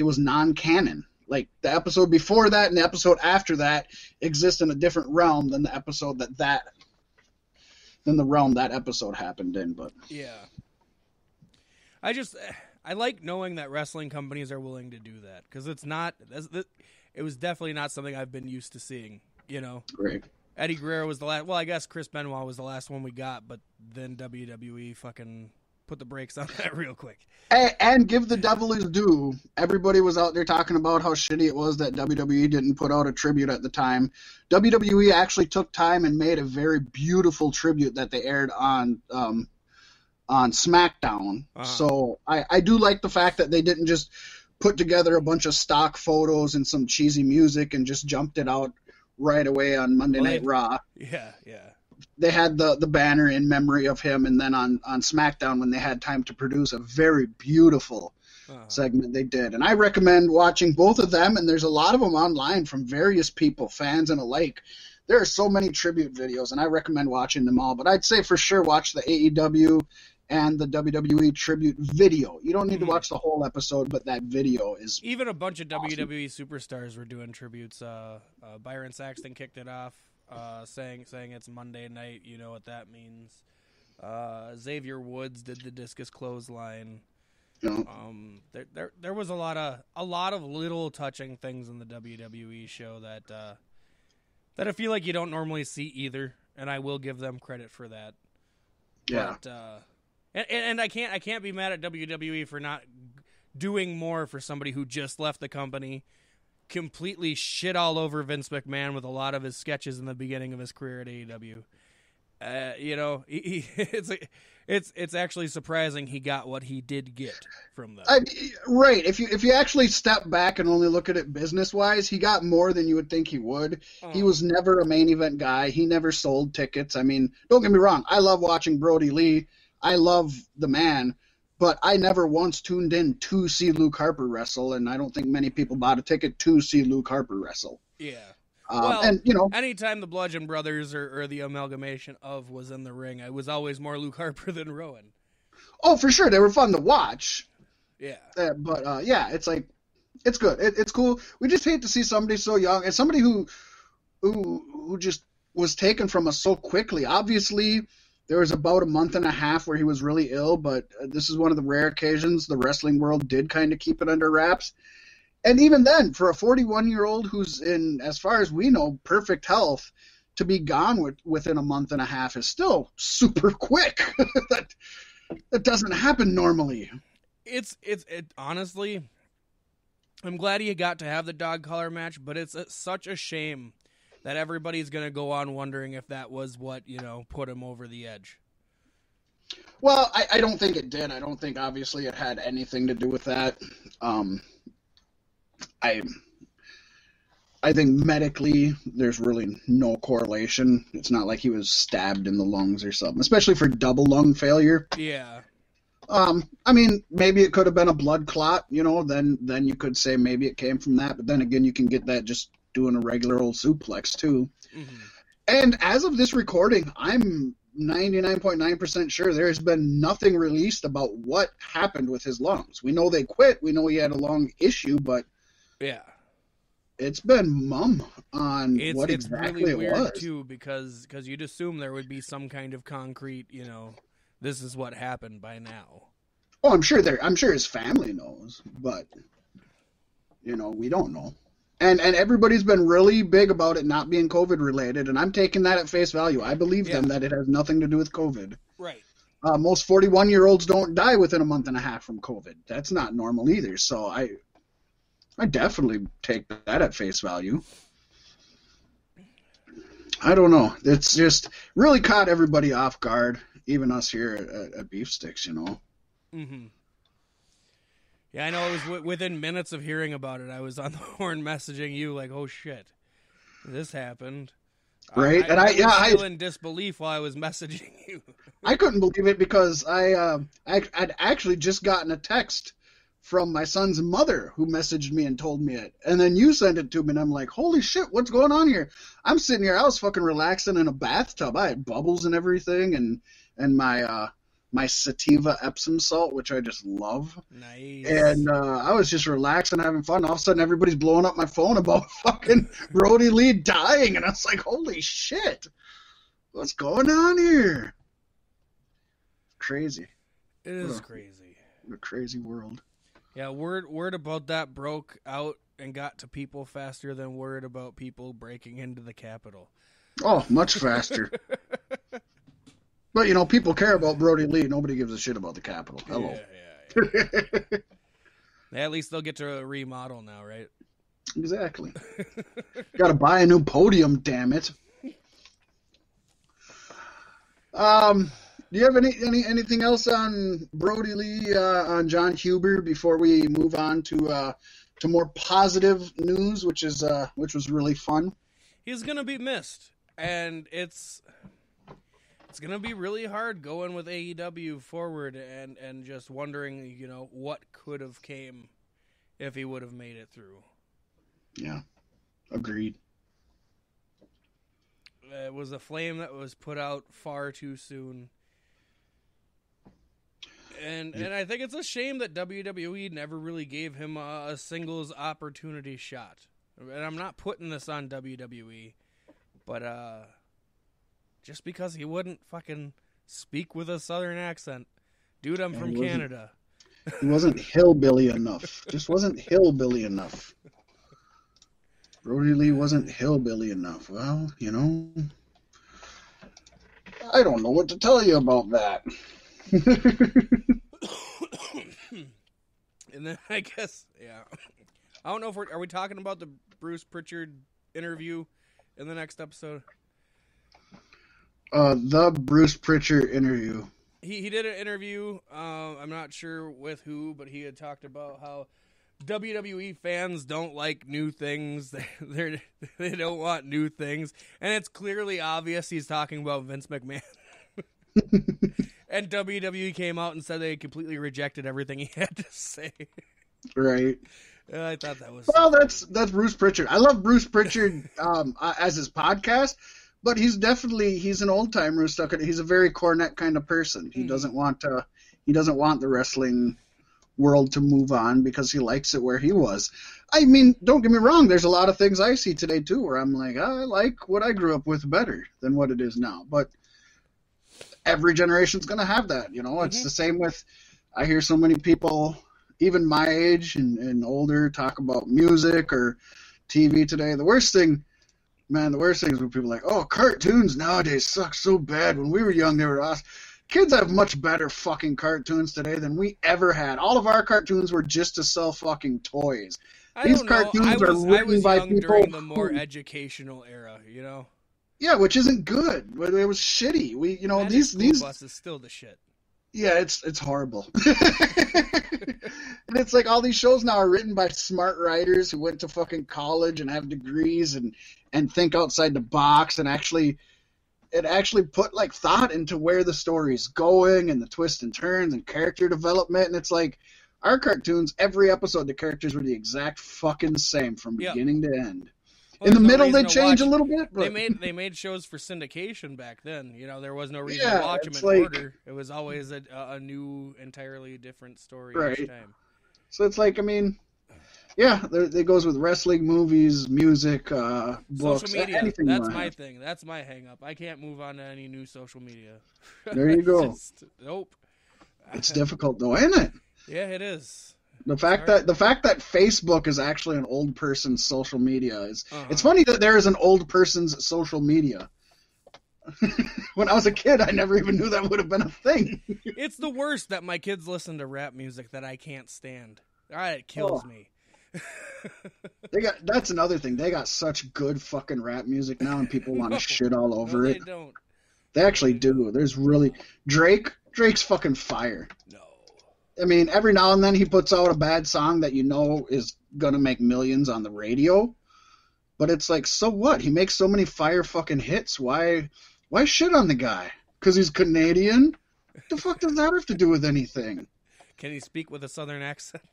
it was non-canon. Like, the episode before that and the episode after that exist in a different realm than the episode than the realm that episode happened in. But yeah, I like knowing that wrestling companies are willing to do that, because it's not, it was definitely not something I've been used to seeing, you know. Great. Eddie Guerrero was the last, well, I guess Chris Benoit was the last one we got, but then WWE fucking put the brakes on that real quick. And give the devil his due. Everybody was out there talking about how shitty it was that WWE didn't put out a tribute at the time. WWE actually took time and made a very beautiful tribute that they aired on SmackDown. Uh-huh. So I do like the fact that they didn't just put together a bunch of stock photos and some cheesy music and just jumped it out right away on Monday Night Raw. Yeah, yeah. They had the banner in memory of him, and then on SmackDown, when they had time to produce a very beautiful segment, they did. And I recommend watching both of them, and there's a lot of them online from various people, fans and alike. There are so many tribute videos, and I recommend watching them all. But I'd say for sure watch the AEW and the WWE tribute video. You don't need to watch the whole episode, but that video is even a bunch of awesome. WWE superstars were doing tributes. Byron Saxton kicked it off. Saying it's Monday night, you know what that means. Xavier Woods did the discus clothesline. There was a lot of little touching things in the WWE show that I feel like you don't normally see either, and I will give them credit for that. Yeah. But, and I can't be mad at WWE for not doing more for somebody who just left the company. Completely shit all over Vince McMahon with a lot of his sketches in the beginning of his career at AEW. You know, it's actually surprising he got what he did get from them. Right. If you actually step back and only look at it business-wise, he got more than you would think he would. Oh. He was never a main event guy. He never sold tickets. I mean, don't get me wrong. I love watching Brodie Lee. I love the man. But I never once tuned in to see Luke Harper wrestle, and I don't think many people bought a ticket to see Luke Harper wrestle. Yeah. Well, and, you know, anytime the Bludgeon Brothers or the amalgamation of was in the ring, I was always more Luke Harper than Rowan. Oh, for sure. They were fun to watch. Yeah. But it's like, it's good. It's cool. We just hate to see somebody so young, and somebody who just was taken from us so quickly. Obviously, there was about a month and a half where he was really ill, but this is one of the rare occasions the wrestling world did kind of keep it under wraps. And even then, for a 41-year-old who's in, as far as we know, perfect health, to be gone within a month and a half is still super quick. That doesn't happen normally. It honestly, I'm glad he got to have the dog collar match, but it's such a shame that everybody's going to go on wondering if that was what, you know, put him over the edge. Well, I don't think it did. I don't think, obviously, it had anything to do with that. I think medically there's really no correlation. It's not like he was stabbed in the lungs or something, especially for double lung failure. Yeah. I mean, maybe it could have been a blood clot, you know, then you could say maybe it came from that. But then again, you can get that just doing a regular old suplex too. Mm-hmm. And as of this recording, I'm 99.9% sure there has been nothing released about what happened with his lungs. We know they quit. We know he had a lung issue, but yeah, it's been mum on what exactly really weird it was too, because you'd assume there would be some kind of concrete, you know, this is what happened by now. Oh, I'm sure his family knows, but you know, we don't know. And everybody's been really big about it not being COVID-related, and I'm taking that at face value. I believe them that it has nothing to do with COVID. Right. Most 41-year-olds don't die within a month and a half from COVID. That's not normal either, so I definitely take that at face value. I don't know. It's just really caught everybody off guard, even us here at Beef Sticks, you know. Mm-hmm. Yeah, I know it was within minutes of hearing about it. I was on the horn messaging you like, "Oh shit, this happened!" Right, I was still in disbelief while I was messaging you. I couldn't believe it because I'd actually just gotten a text from my son's mother who messaged me and told me it, and then you sent it to me, and I'm like, "Holy shit, what's going on here?" I'm sitting here, I was fucking relaxing in a bathtub. I had bubbles and everything, and my my sativa Epsom salt, which I just love. Nice. And I was just relaxing, having fun. All of a sudden, everybody's blowing up my phone about fucking Brodie Lee dying, and I was like, holy shit, what's going on here? Crazy. It is crazy. What a crazy world. Yeah, word about that broke out and got to people faster than word about people breaking into the Capitol. Oh, much faster. But, you know, people care about Brodie Lee. Nobody gives a shit about the Capitol. Hello. Yeah. At least they'll get to remodel now, right? Exactly. Got to buy a new podium, damn it. Do you have anything else on Brodie Lee, on John Huber, before we move on to more positive news, which was really fun? He's gonna be missed, and it's gonna be really hard going with AEW forward, and just wondering, you know, what could have came if he would have made it through. Yeah, agreed. It was a flame that was put out far too soon. And I think it's a shame that WWE never really gave him a singles opportunity shot. And I'm not putting this on WWE, but just because he wouldn't fucking speak with a southern accent. Dude, I'm from Canada. He wasn't hillbilly enough. Just wasn't hillbilly enough. Brodie Lee wasn't hillbilly enough. Well, you know, I don't know what to tell you about that. And then I guess, yeah, I don't know if are we talking about the Bruce Pritchard interview in the next episode? The Bruce Pritchard interview. He did an interview. I'm not sure with who, but he had talked about how WWE fans don't like new things. They don't want new things, and it's clearly obvious he's talking about Vince McMahon. And WWE came out and said they completely rejected everything he had to say. Right. I thought that was... Well, that's Bruce Pritchard. I love Bruce Pritchard as his podcast, but he's an old-timer who's stuck at it. He's a very cornet kind of person. He doesn't want the wrestling world to move on because he likes it where he was. I mean, don't get me wrong, there's a lot of things I see today, too, where I'm like, I like what I grew up with better than what it is now, but... Every generation's going to have that, you know. It's the same with, I hear so many people, even my age and older, talk about music or TV today. The worst thing is when people are like, oh, cartoons nowadays suck so bad. When we were young, they were awesome. Kids have much better fucking cartoons today than we ever had. All of our cartoons were just to sell fucking toys. These cartoons were written by people during the more educational era, you know. Yeah, which isn't good. It was shitty. We, you know, Magic these bus is still the shit. Yeah, it's horrible. And it's like all these shows now are written by smart writers who went to fucking college and have degrees and think outside the box and actually put like thought into where the story's going and the twists and turns and character development. And it's like our cartoons, every episode the characters were the exact fucking same from beginning to end. Well, in the middle, they change a little bit. But... They made shows for syndication back then. You know, there was no reason to watch them in order. It was always a new, entirely different story each time. So it's like, I mean, yeah, it goes with wrestling, movies, music, books, social media. Anything. That's my thing. That's my hang-up. I can't move on to any new social media. There you go. Nope. It's difficult, though, isn't it? Yeah, it is. The fact that Facebook is actually an old person's social media is it's funny that there is an old person's social media. When I was a kid, I never even knew that would have been a thing. It's the worst that my kids listen to rap music that I can't stand. It kills me. That's another thing. They got such good fucking rap music now, and people want to shit all over it. They don't. They actually do. There's really Drake's fucking fire. No. I mean, every now and then he puts out a bad song that you know is going to make millions on the radio. But it's like, so what? He makes so many fire fucking hits. Why shit on the guy? Because he's Canadian? What the fuck does that have to do with anything? Can he speak with a southern accent?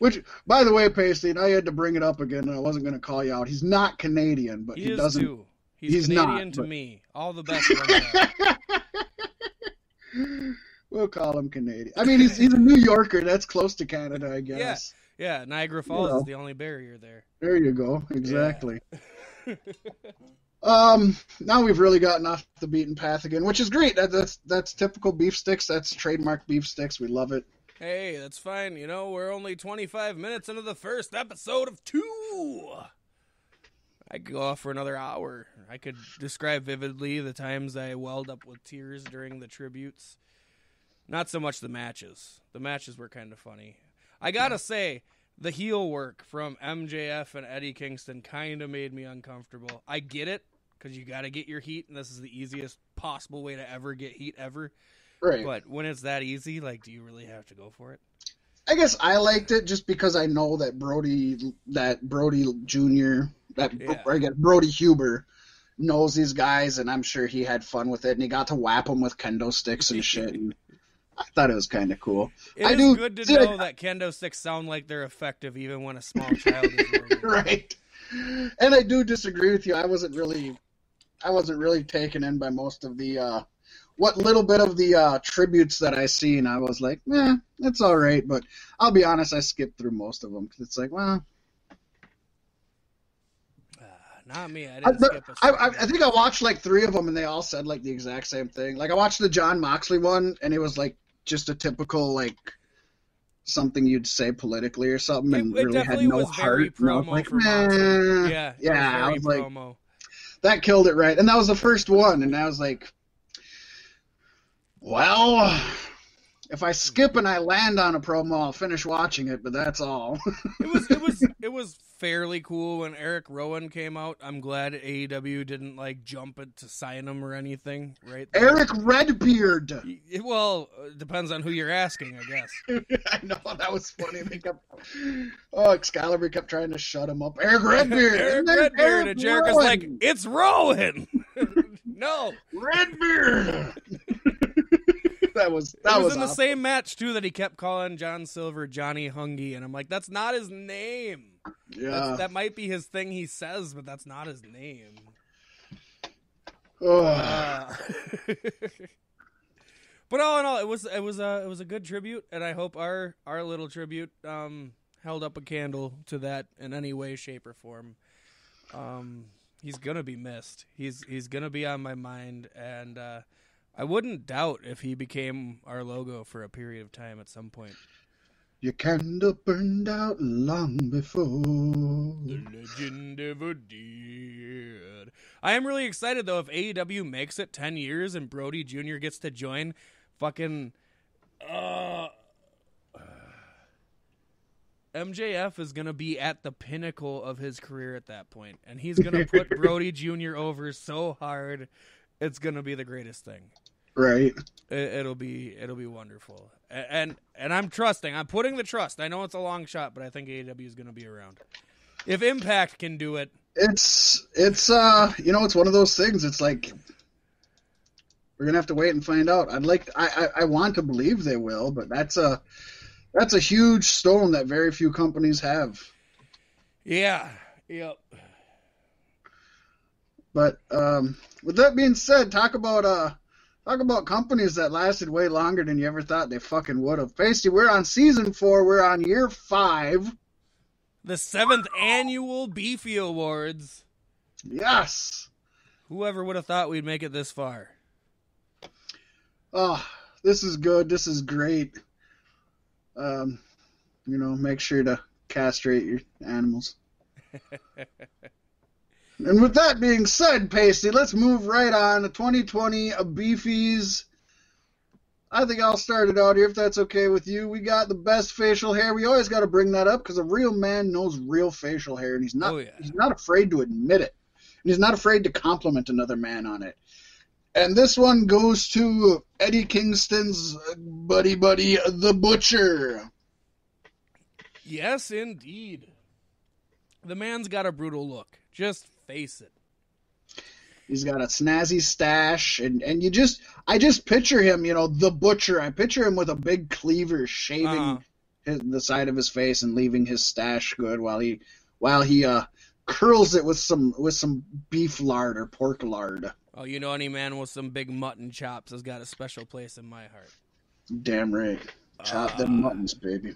Which, by the way, Pasty, and I had to bring it up again, and I wasn't going to call you out. He's not Canadian, but he doesn't. He's Canadian not, to me. All the best. We'll call him Canadian. I mean, he's a New Yorker. That's close to Canada, I guess. Yeah, Niagara Falls is the only barrier there. There you go. Exactly. Yeah. Now we've really gotten off the beaten path again, which is great. That's typical Beef Sticks. That's trademark Beef Sticks. We love it. Hey, that's fine. You know, we're only 25 minutes into the first episode of 2. I could go off for another hour. I could describe vividly the times I welled up with tears during the tributes. Not so much the matches. The matches were kind of funny. I gotta say, the heel work from MJF and Eddie Kingston kind of made me uncomfortable. I get it, because you gotta get your heat, and this is the easiest possible way to ever get heat ever. Right. But when it's that easy, like, do you really have to go for it? I guess I liked it just because I know that Brodie Huber knows these guys, and I'm sure he had fun with it, and he got to whap them with kendo sticks and shit. And I thought it was kind of cool. It is good to know that kendo sticks sound like they're effective even when a small child is working. Right. And I do disagree with you. I wasn't really taken in by most of the what little bit of the tributes that I seen, I was like, eh, that's all right. But I'll be honest, I skipped through most of them because it's like, well, not me. I think I watched like 3 of them, and they all said like the exact same thing. Like I watched the Jon Moxley one, and it was like just a typical like something you'd say politically or something, and it really had no heart. And I was like, man, yeah. I was like, that killed it right, and that was the first one, and I was like. Well, if I skip and I land on a promo, I'll finish watching it, but that's all. It was fairly cool when Eric Rowan came out. I'm glad AEW didn't like jump it to sign him or anything, right? Eric Redbeard. Well, it depends on who you're asking, I guess. I know that was funny. They kept Excalibur kept trying to shut him up. Eric Redbeard. Eric Redbeard. And Jericho's like, it's Rowan. No, Redbeard. That was in awful. The same match too that he kept calling John Silver Johnny Hungy, and I'm like, that's not his name. Yeah, that might be his thing he says, but that's not his name. But all in all, it was a good tribute, and I hope our little tribute held up a candle to that in any way, shape, or form. He's gonna be missed. He's gonna be on my mind, and. I wouldn't doubt if he became our logo for a period of time at some point. Your candle burned out long before the legend ever did. I am really excited, though, if AEW makes it 10 years and Brodie Jr. gets to join fucking... MJF is going to be at the pinnacle of his career at that point, and he's going to put Brodie Jr. over so hard... It's gonna be the greatest thing, right? It'll be wonderful, and I'm trusting. I'm putting the trust. I know it's a long shot, but I think AEW is gonna be around. If Impact can do it, it's you know, it's one of those things. It's like we're gonna have to wait and find out. I want to believe they will, but that's a huge stone that very few companies have. Yeah. Yep. But with that being said, talk about companies that lasted way longer than you ever thought they fucking would have. Pasty, we're on season 4. We're on year 5. The 7th annual Beefy Awards. Yes. Whoever would have thought we'd make it this far? Oh, this is good. This is great. You know, make sure to castrate your animals. And with that being said, Pasty, let's move right on to 2020 Beefies. I think I'll start it out here, if that's okay with you. We got the best facial hair. We always got to bring that up because a real man knows real facial hair, and he's not afraid to admit it. And he's not afraid to compliment another man on it. And this one goes to Eddie Kingston's buddy, the Butcher. Yes, indeed. The man's got a brutal look. Just face it. He's got a snazzy stash, and you just, I just picture him, you know, the Butcher. I picture him with a big cleaver shaving the side of his face and leaving his stash good while he curls it with some beef lard or pork lard. Oh, you know any man with some big mutton chops has got a special place in my heart. Damn right. Chop them muttons, baby.